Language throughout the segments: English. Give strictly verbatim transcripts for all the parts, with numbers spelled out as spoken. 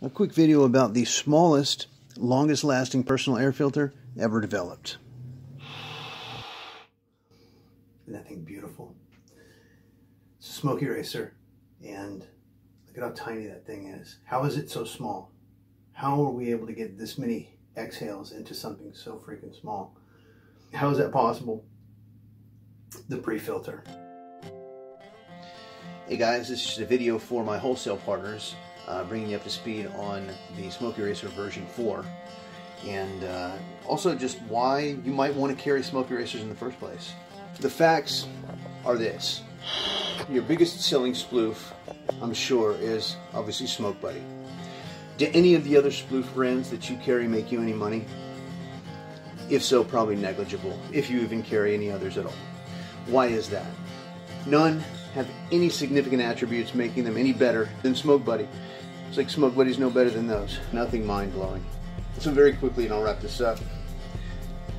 A quick video about the smallest, longest lasting personal air filter ever developed. Isn't that thing beautiful? It's a Smoke Eraser, and look at how tiny that thing is. How is it so small? How are we able to get this many exhales into something so freaking small? How is that possible? The pre-filter. Hey guys, this is just a video for my wholesale partners, uh, bringing you up to speed on the Smoke Eraser version four, and uh, also just why you might want to carry Smoke Erasers in the first place. The facts are this: your biggest selling sploof, I'm sure, is obviously Smoke Buddy. Do any of the other sploof brands that you carry make you any money? If so, probably negligible, if you even carry any others at all. Why is that? None have any significant attributes making them any better than Smoke Buddy. It's like Smoke Buddy's no better than those. Nothing mind-blowing. So very quickly, and I'll wrap this up.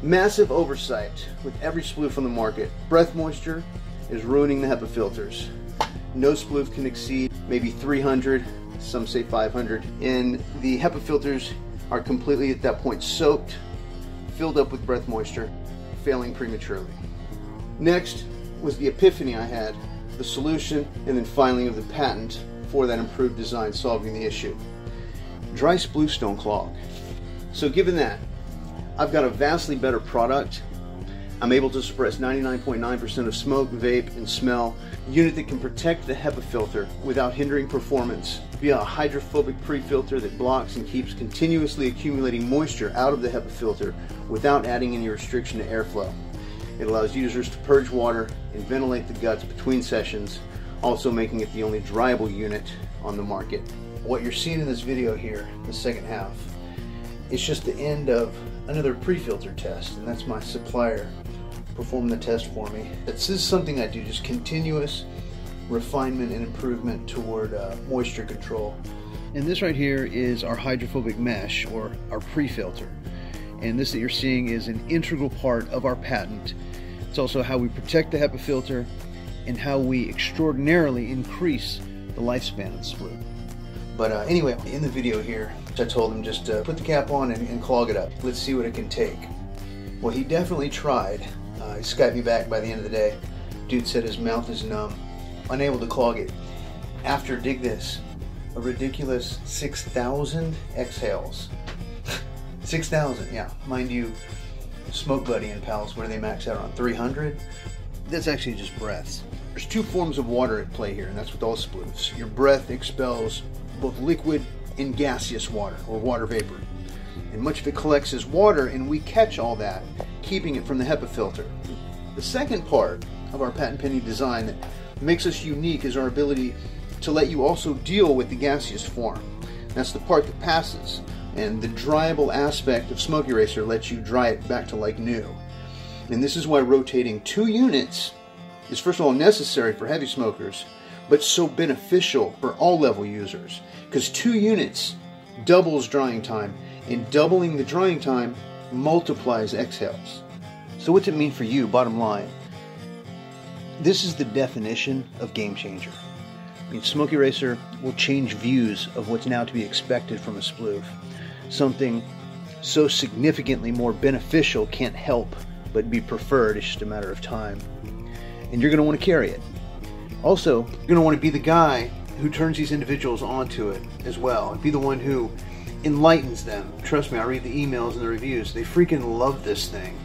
Massive oversight with every sploof on the market. Breath moisture is ruining the HEPA filters. No sploof can exceed maybe three hundred, some say five hundred, and the HEPA filters are completely at that point soaked, filled up with breath moisture, failing prematurely. Next was the epiphany I had, the solution, and then finally of the patent for that improved design solving the issue. Dry sploofs don't clog. So given that, I've got a vastly better product. I'm able to suppress ninety-nine point nine percent of smoke, vape, and smell. A unit that can protect the HEPA filter without hindering performance via a hydrophobic pre-filter that blocks and keeps continuously accumulating moisture out of the HEPA filter without adding any restriction to airflow. It allows users to purge water and ventilate the guts between sessions, also making it the only dryable unit on the market. What you're seeing in this video here, the second half, it's just the end of another pre-filter test, and that's my supplier performed the test for me. This is something I do, just continuous refinement and improvement toward uh, moisture control. And this right here is our hydrophobic mesh, or our pre-filter. And this that you're seeing is an integral part of our patent. It's also how we protect the HEPA filter and how we extraordinarily increase the lifespan of the sploof. But uh, anyway, in the video here, I told him just uh, put the cap on and, and clog it up. Let's see what it can take. Well, he definitely tried. Uh, he Skyped me back by the end of the day. Dude said his mouth is numb, unable to clog it. After, dig this, a ridiculous six thousand exhales. six thousand, yeah. Mind you, Smoke Buddy and pals, where they max out on three hundred. That's actually just breaths. There's two forms of water at play here, and that's with all sploofs. Your breath expels both liquid and gaseous water, or water vapor, and much of it collects as water, and we catch all that, keeping it from the HEPA filter. The second part of our patent pending design that makes us unique is our ability to let you also deal with the gaseous form. That's the part that passes, and the dryable aspect of Smoke Eraser lets you dry it back to like new. And this is why rotating two units is first of all necessary for heavy smokers, but so beneficial for all level users, because two units doubles drying time, and doubling the drying time multiplies exhales. So what's it mean for you, bottom line? This is the definition of game changer. I mean, Smoke Eraser will change views of what's now to be expected from a sploof. Something so significantly more beneficial can't help but be preferred. It's just a matter of time. And you're gonna wanna carry it. Also, you're going to want to be the guy who turns these individuals onto it as well, and be the one who enlightens them. Trust me, I read the emails and the reviews. They freaking love this thing,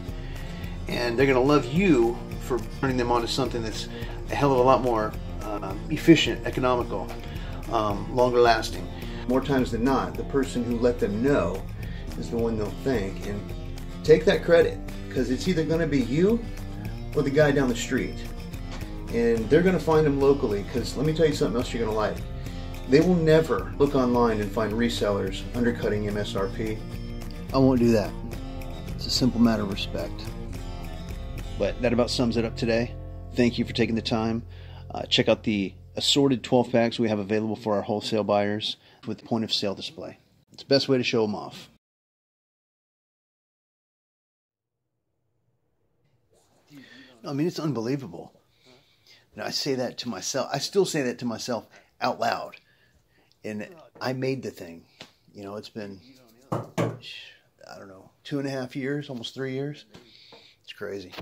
and they're going to love you for turning them onto something that's a hell of a lot more uh, efficient, economical, um, longer lasting. More times than not, the person who let them know is the one they'll thank, and take that credit, because it's either going to be you or the guy down the street. And they're going to find them locally, because let me tell you something else you're going to like. They will never look online and find resellers undercutting M S R P. I won't do that. It's a simple matter of respect. But that about sums it up today. Thank you for taking the time. Uh, check out the assorted twelve packs we have available for our wholesale buyers with point of sale display. It's the best way to show them off. I mean, it's unbelievable. You know, I say that to myself. I still say that to myself out loud. and I made the thing. You know, it's been, I don't know, two and a half years, almost three years. It's crazy.